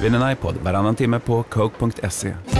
Vinn en iPod varannan timme på coke.se.